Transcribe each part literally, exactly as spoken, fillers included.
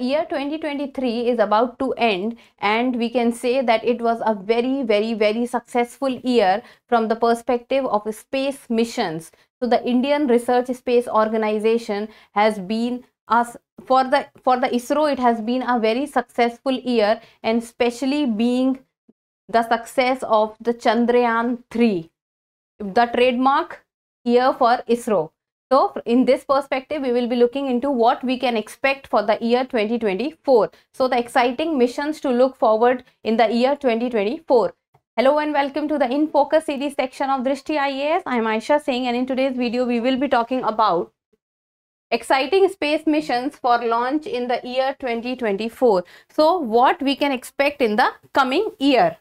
year twenty twenty-three is about to end, and we can say that it was a very, very, very successful year from the perspective of space missions. So the Indian Research Space Organization has been us for the for the ISRO, it has been a very successful year, and especially being the success of the Chandrayaan three, the trademark year for ISRO. So in this perspective, we will be looking into what we can expect for the year twenty twenty-four. So the exciting missions to look forward in the year twenty twenty-four. Hello and welcome to the In Focus series section of Drishti I A S. I am Aisha Singh, and in today's video, we will be talking about exciting space missions for launch in the year twenty twenty-four. So what we can expect in the coming year.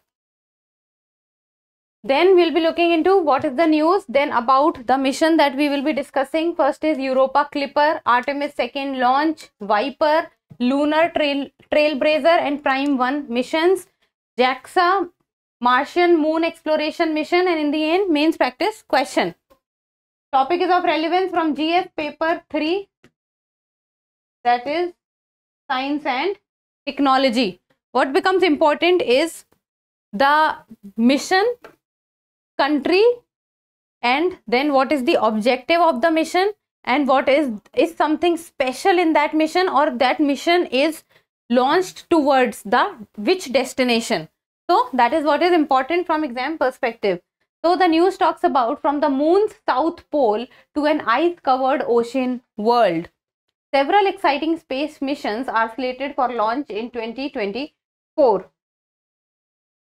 Then we'll be looking into what is the news, then about the mission that we will be discussing. First is Europa Clipper, Artemis two launch, VIPER, Lunar Trail, Trailblazer and Prime One missions, JAXA, Martian Moon Exploration Mission, and in the end, mains practice question. Topic is of relevance from G S paper three, that is Science and Technology. What becomes important is the mission, country, and then what is the objective of the mission, and what is is something special in that mission, or that mission is launched towards the which destination. So that is what is important from exam perspective. So the news talks about from the moon's south pole to an ice-covered ocean world. Several exciting space missions are slated for launch in twenty twenty-four.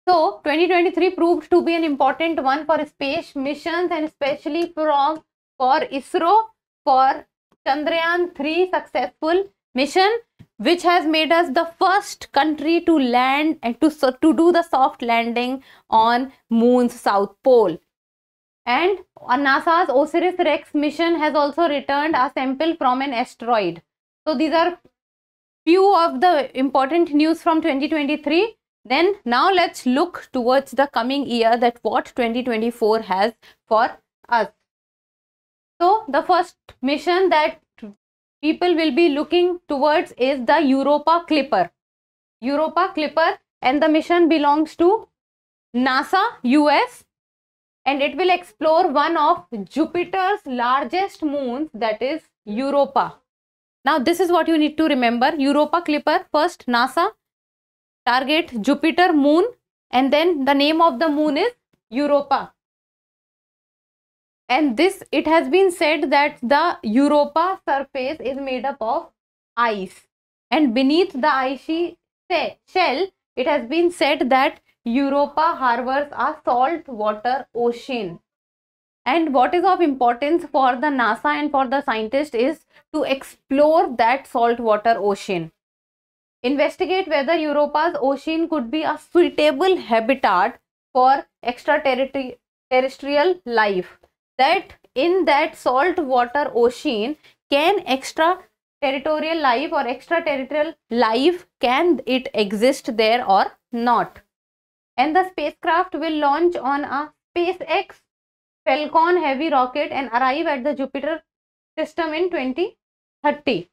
So twenty twenty-three proved to be an important one for space missions, and especially from for ISRO for Chandrayaan three successful mission, which has made us the first country to land and to, so, to do the soft landing on moon's south pole. And NASA's OSIRIS-REx mission has also returned a sample from an asteroid. So these are few of the important news from twenty twenty-three. Then now let's look towards the coming year, that what twenty twenty-four has for us. So the first mission that people will be looking towards is the Europa Clipper. Europa Clipper, and the mission belongs to NASA, U S, and it will explore one of Jupiter's largest moons, that is Europa. Now this is what you need to remember. Europa Clipper, first NASA, target Jupiter moon, and then the name of the moon is Europa. And this, it has been said that the Europa surface is made up of ice, and beneath the icy shell, it has been said that Europa harbors a salt water ocean. And what is of importance for the NASA and for the scientist is to explore that salt water ocean. Investigate whether Europa's ocean could be a suitable habitat for extraterrestrial life. That in that salt water ocean, can extraterrestrial life or extraterrestrial life, can it exist there or not? And the spacecraft will launch on a SpaceX Falcon Heavy rocket and arrive at the Jupiter system in twenty thirty.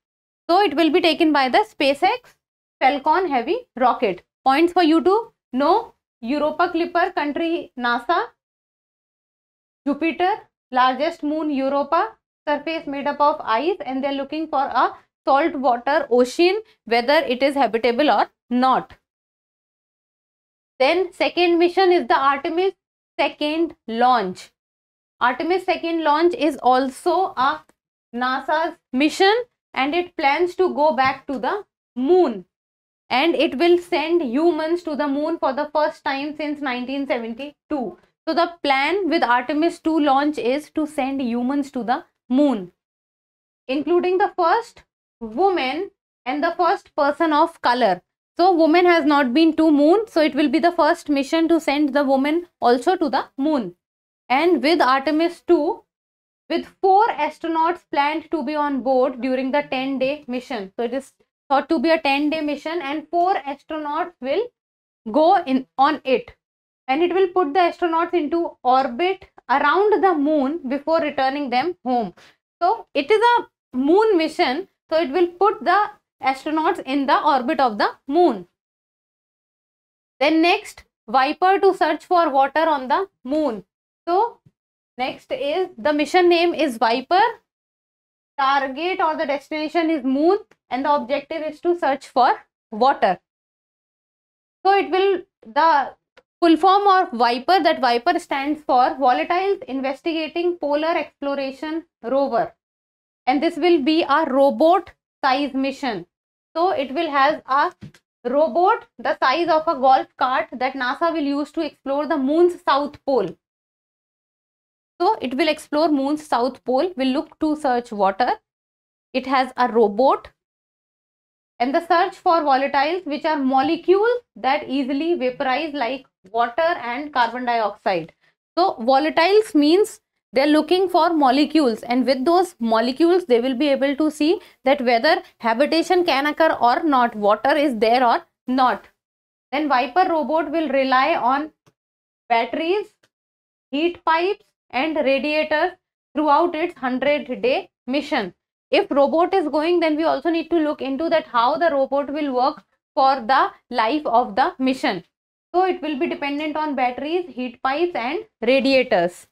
So it will be taken by the SpaceX Falcon Heavy rocket. Points for you to know: Europa Clipper, country NASA, Jupiter, largest moon Europa, surface made up of ice, and they are looking for a salt water ocean, whether it is habitable or not. Then second mission is the Artemis two launch. Artemis two launch is also a NASA's mission, and it plans to go back to the moon, and it will send humans to the moon for the first time since nineteen seventy-two. So the plan with Artemis two launch is to send humans to the moon, including the first woman and the first person of color. So woman has not been to moon, so it will be the first mission to send the woman also to the moon. And with Artemis two, with four astronauts planned to be on board during the ten day mission. So it is thought to be a ten day mission, and four astronauts will go in on it, and it will put the astronauts into orbit around the moon before returning them home. So it is a moon mission, so it will put the astronauts in the orbit of the moon. Then next, VIPER to search for water on the moon. So next is the mission name is VIPER. Target or the destination is moon and the objective is to search for water. So it will, the full form of VIPER, that VIPER stands for Volatile Investigating Polar Exploration Rover, and this will be a robot size mission. So it will have a robot the size of a golf cart that NASA will use to explore the moon's south pole. So it will explore moon's south pole, will look to search water. It has a robot, and the search for volatiles, which are molecules that easily vaporize like water and carbon dioxide. So volatiles means they are looking for molecules, and with those molecules they will be able to see that whether habitation can occur or not, water is there or not. Then VIPER robot will rely on batteries, heat pipes and radiators throughout its hundred day mission. If robot is going, then we also need to look into that how the robot will work for the life of the mission. So it will be dependent on batteries, heat pipes and radiators.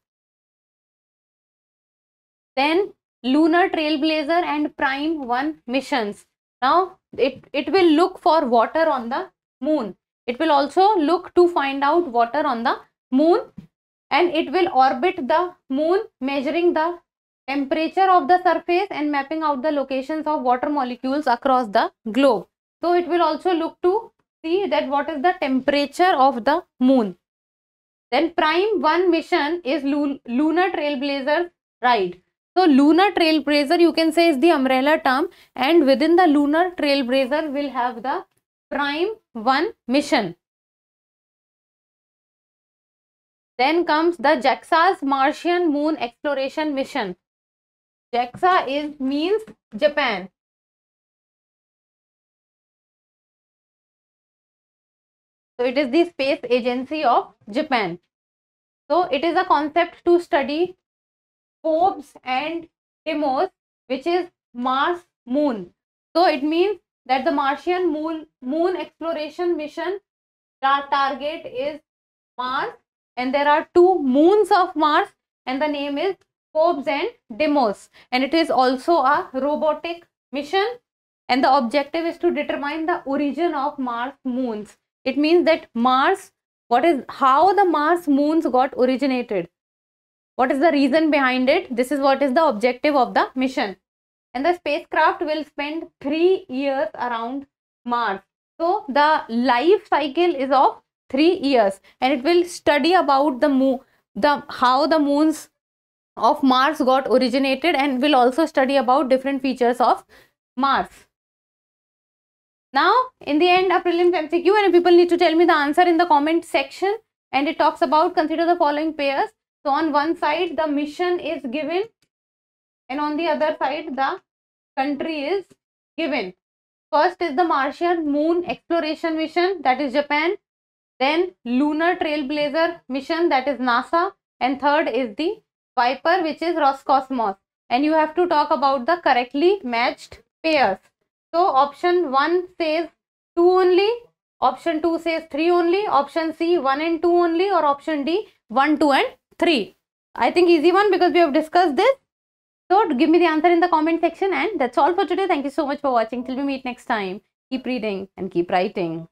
Then Lunar Trailblazer and Prime One missions. Now it, it will look for water on the moon. It will also look to find out water on the moon, and it will orbit the moon, measuring the temperature of the surface and mapping out the locations of water molecules across the globe. So it will also look to see that what is the temperature of the moon. Then Prime One mission is Lunar Trailblazer ride. So Lunar Trailblazer, you can say, is the umbrella term, and within the Lunar Trailblazer will have the Prime One mission. Then comes the JAXA's Martian Moon Exploration Mission. JAXA is means Japan. So it is the Space Agency of Japan. So it is a concept to study Phobos and Deimos, which is Mars moon. So it means that the Martian moon, moon exploration mission, our target is Mars, and there are two moons of Mars, and the name is Phobos and Deimos, and it is also a robotic mission, and the objective is to determine the origin of Mars moons. It means that Mars, what is how the Mars moons got originated, what is the reason behind it. This is what is the objective of the mission, and the spacecraft will spend three years around Mars. So the life cycle is of three years, and it will study about the moon, the how the moons of Mars got originated, and will also study about different features of Mars. Now in the end, a prelims M C Q, and people need to tell me the answer in the comment section, and it talks about consider the following pairs. So on one side the mission is given, and on the other side the country is given. First is the Martian Moon Exploration Mission, that is Japan. Then Lunar Trailblazer mission, that is NASA, and third is the VIPER, which is Roscosmos, and you have to talk about the correctly matched pairs. So option one says two only, option two says three only, option C one and two only, or option D one, two and three. I think easy one because we have discussed this. So give me the answer in the comment section, and that's all for today. Thank you so much for watching. Till we meet next time, keep reading and keep writing.